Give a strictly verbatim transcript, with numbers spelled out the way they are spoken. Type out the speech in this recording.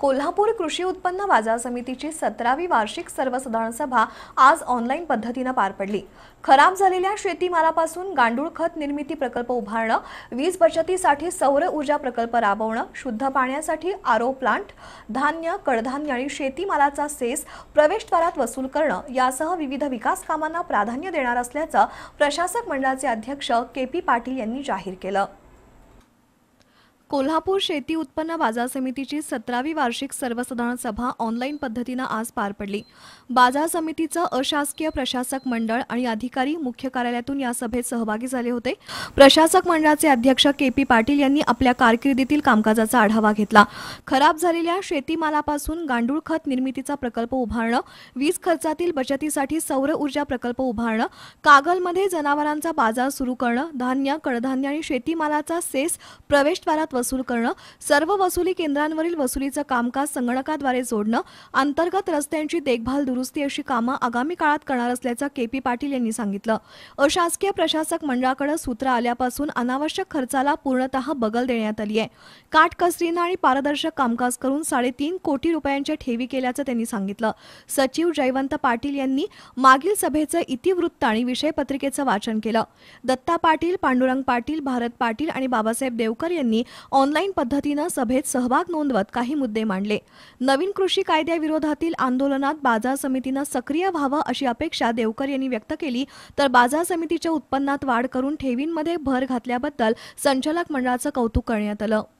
कोल्हापूर कृषी उत्पन्न बाजार समितीची सतरावी वार्षिक सर्वसाधारण सभा आज ऑनलाईन पद्धतीने पार पडली। खराब झालेल्या शेतीमालापासून गांडूळ खत निर्मिती प्रकल्प उभारणं, वीज बचतीसाठी सौर ऊर्जा प्रकल्प राबवणं, शुद्ध पाण्यासाठी आरो प्लांट, धान्य, कडधान्य आणि शेतीमालाचा सेस प्रवेशद्वारात वसूल करणं यासह विविध विकास कामांना प्राधान्य देणार असल्याचं प्रशासक मंडळाचे अध्यक्ष के पी पाटील यांनी जाहीर केलं। कोल्हापूर शेती उत्पन्न बाजार समितीची सतरावी वार्षिक सर्वसाधारण सभा ऑनलाईन पद्धतीने आज पार पडली। बाजार समितीचं अशासकीय प्रशासक मंडळ आणि अधिकारी मुख्य कार्यालयातून या सभेत सहभागी झाले होते। प्रशासक मंडळाचे अध्यक्ष के पी पाटील यांनी आपल्या कारकिर्दीतील कामकाजाचा आढावा घेतला। खराब झालेल्या शेतीमालापासून गांडूळ खत निर्मितीचा प्रकल्प उभारणं, वीज खर्चातील बचतीसाठी सौर ऊर्जा प्रकल्प उभारणं, कागलमध्ये जनावरांचा बाजार सुरू करणं, धान्य, कडधान्य आणि शेतीमालाचा सेस प्रवेशद्वारात वसूल करणं, सर्व वसुली केंद्रांवरील वसुलीचं कामकाज संगणकाद्वारे जोडणं, अंतर्गत रस्त्यांची देखभाल, दुरुस्ती अशी कामं आगामी काळात करणार असल्याचं के पी पाटील यांनी सांगितलं। अशासकीय प्रशासक मंडळाकडे सूत्र आल्यापासून अनावश्यक खर्चाला पूर्णतः बगल देण्यात आली आहे। काटकसरीनं आणि पारदर्शक कामकाज करून साडेतीन कोटी रुपयांच्या ठेवी केल्याचं त्यांनी सांगितलं। सचिव जयवंत पाटील यांनी मागील सभेचं इतिवृत्त आणि विषय पत्रिकेचं वाचन केलं। दत्ता पाटील, पांडुरंग पाटील, भारत पाटील आणि बाबासाहेब देवकर यांनी ऑनलाईन पद्धतीने सभेत सहभाग नोंदवत काही मुद्दे मांडले। नवीन कृषी कायद्याविरोधातील आंदोलनात बाजार समितीने सक्रिय व्हावं अशी अपेक्षा देवकर यांनी व्यक्त केली, तर बाजार समितीच्या उत्पन्नात वाढ करून ठेवींमध्ये भर घातल्याबद्दल संचालक मंडळाचं कौतुक करण्यात आलं।